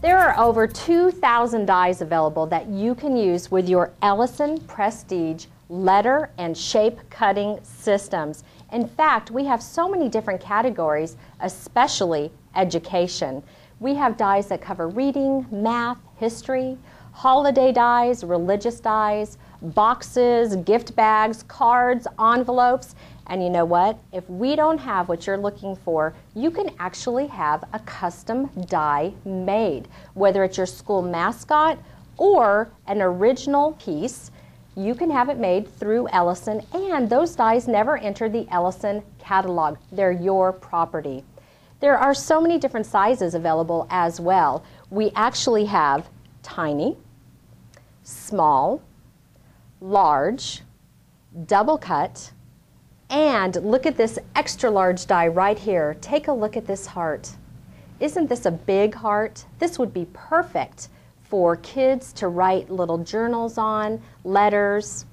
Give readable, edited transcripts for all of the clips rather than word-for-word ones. There are over 2,000 dies available that you can use with your Ellison Prestige letter and shape cutting systems. In fact, we have so many different categories, especially education. We have dies that cover reading, math, history, holiday dies, religious dies, boxes, gift bags, cards, envelopes. And you know what? If we don't have what you're looking for, you can actually have a custom die made. Whether it's your school mascot or an original piece, you can have it made through Ellison, and those dies never enter the Ellison catalog. They're your property. There are so many different sizes available as well. We actually have tiny, small, large, double cut, and look at this extra large die right here. Take a look at this heart. Isn't this a big heart? This would be perfect for kids to write little journals on, letters.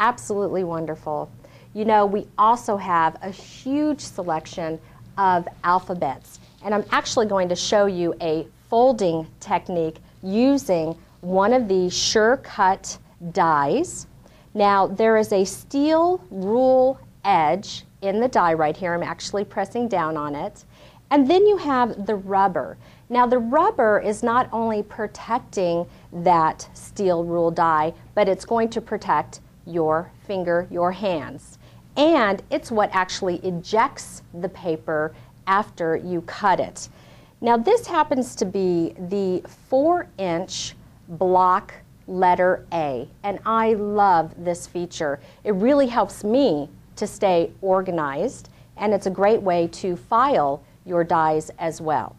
Absolutely wonderful. You know, we also have a huge selection of alphabets. And I'm actually going to show you a folding technique using one of the SureCut dies. Now, there is a steel rule edge in the die right here. I'm actually pressing down on it. And then you have the rubber. Now the rubber is not only protecting that steel rule die, but it's going to protect your finger, your hands. And it's what actually ejects the paper after you cut it. Now this happens to be the 4-inch block letter A, and I love this feature. It really helps me to stay organized, and it's a great way to file your dies as well.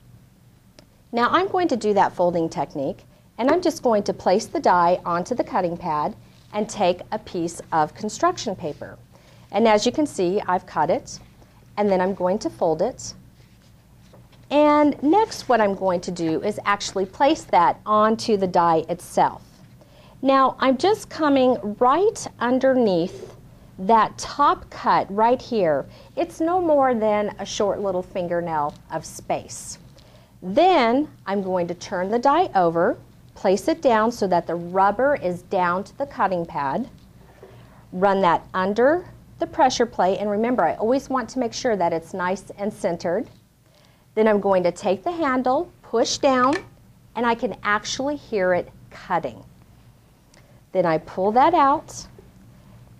Now I'm going to do that folding technique, and I'm just going to place the die onto the cutting pad and take a piece of construction paper. And as you can see, I've cut it, and then I'm going to fold it. And next what I'm going to do is actually place that onto the die itself. Now I'm just coming right underneath that top cut right here. It's no more than a short little fingernail of space. Then I'm going to turn the die over, place it down so that the rubber is down to the cutting pad, run that under the pressure plate, and remember, I always want to make sure that it's nice and centered. Then I'm going to take the handle, push down, and I can actually hear it cutting. Then I pull that out,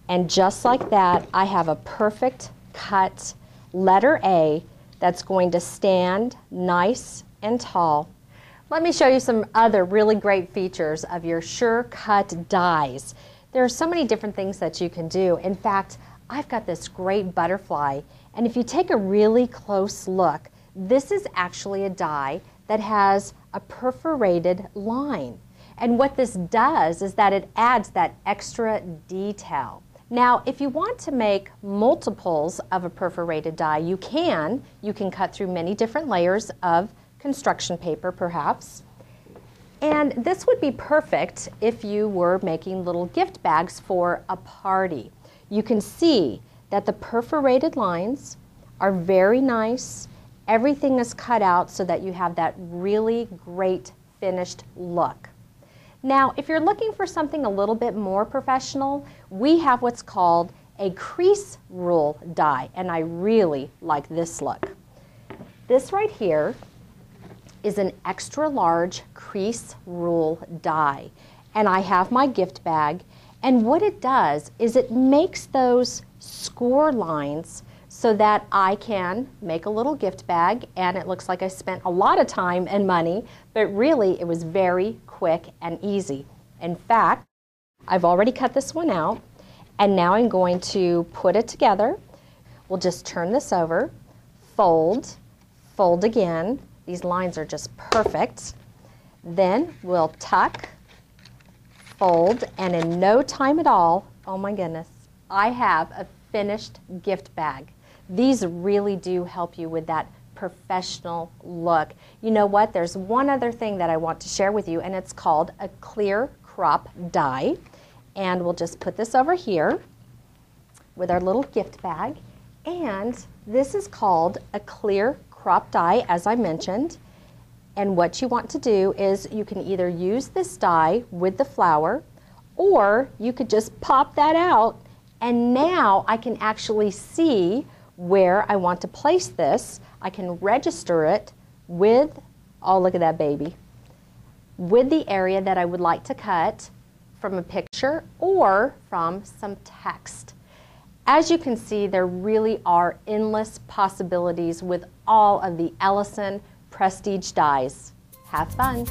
and just like that, I have a perfect cut letter A that's going to stand nice and tall. Let me show you some other really great features of your SureCut dies. There are so many different things that you can do. In fact, I've got this great butterfly, and if you take a really close look, this is actually a die that has a perforated line. And what this does is that it adds that extra detail. Now, if you want to make multiples of a perforated die, you can. You can cut through many different layers of construction paper, perhaps. And this would be perfect if you were making little gift bags for a party. You can see that the perforated lines are very nice. Everything is cut out so that you have that really great finished look. Now, if you're looking for something a little bit more professional, we have what's called a crease rule die, and I really like this look. This right here is an extra large crease rule die, and I have my gift bag, and what it does is it makes those score lines so that I can make a little gift bag, and it looks like I spent a lot of time and money, but really it was very quick and easy. In fact, I've already cut this one out, and now I'm going to put it together. We'll just turn this over, fold, fold again. These lines are just perfect. Then we'll tuck, fold, and in no time at all, oh my goodness, I have a finished gift bag. These really do help you with that professional look. You know what? There's one other thing that I want to share with you, and it's called a ClearCrop die. And we'll just put this over here with our little gift bag. And this is called a clear crop dye, as I mentioned. And what you want to do is you can either use this dye with the flower, or you could just pop that out, and now I can actually see where I want to place this. I can register it with, oh look at that baby, with the area that I would like to cut from a picture or from some text. As you can see, there really are endless possibilities with all of the Ellison Prestige dyes. Have fun!